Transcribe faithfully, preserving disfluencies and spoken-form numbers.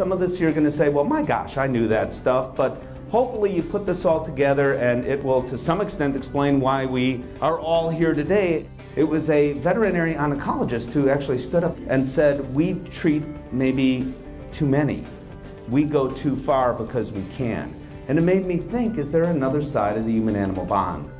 Some of this you're going to say, well, my gosh, I knew that stuff, but hopefully you put this all together and it will, to some extent, explain why we are all here today. It was a veterinary oncologist who actually stood up and said, we treat maybe too many. We go too far because we can. And it made me think, is there another side of the human-animal bond?